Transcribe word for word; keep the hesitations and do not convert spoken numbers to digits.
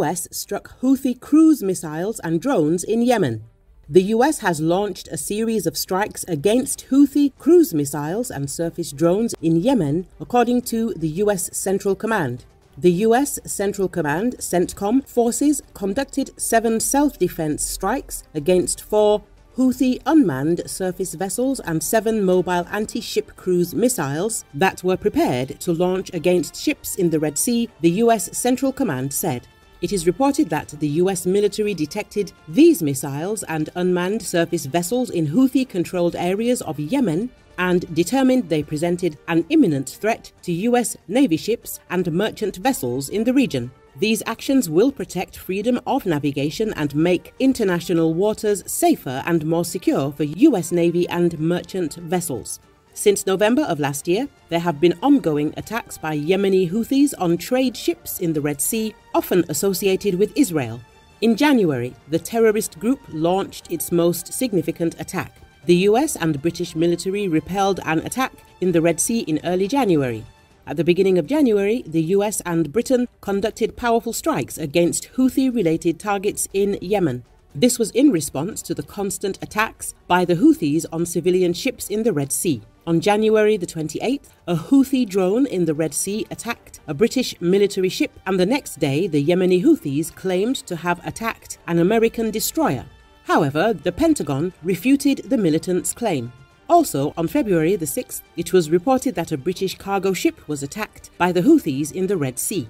U S struck Houthi cruise missiles and drones in Yemen. The U S has launched a series of strikes against Houthi cruise missiles and surface drones in Yemen, according to the U S Central Command. The U S Central Command CENTCOM forces conducted seven self-defense strikes against four Houthi unmanned surface vessels and seven mobile anti-ship cruise missiles that were prepared to launch against ships in the Red Sea, the U S Central Command said. It is reported that the U S military detected these missiles and unmanned surface vessels in Houthi-controlled areas of Yemen and determined they presented an imminent threat to U S Navy ships and merchant vessels in the region. These actions will protect freedom of navigation and make international waters safer and more secure for U S Navy and merchant vessels. Since November of last year, there have been ongoing attacks by Yemeni Houthis on trade ships in the Red Sea, often associated with Israel. In January, the terrorist group launched its most significant attack. The U S and British military repelled an attack in the Red Sea in early January. At the beginning of January, the U S and Britain conducted powerful strikes against Houthi-related targets in Yemen. This was in response to the constant attacks by the Houthis on civilian ships in the Red Sea. On January the twenty-eighth, a Houthi drone in the Red Sea attacked a British military ship, and the next day the Yemeni Houthis claimed to have attacked an American destroyer. However, the Pentagon refuted the militants' claim. Also, on February the sixth, it was reported that a British cargo ship was attacked by the Houthis in the Red Sea.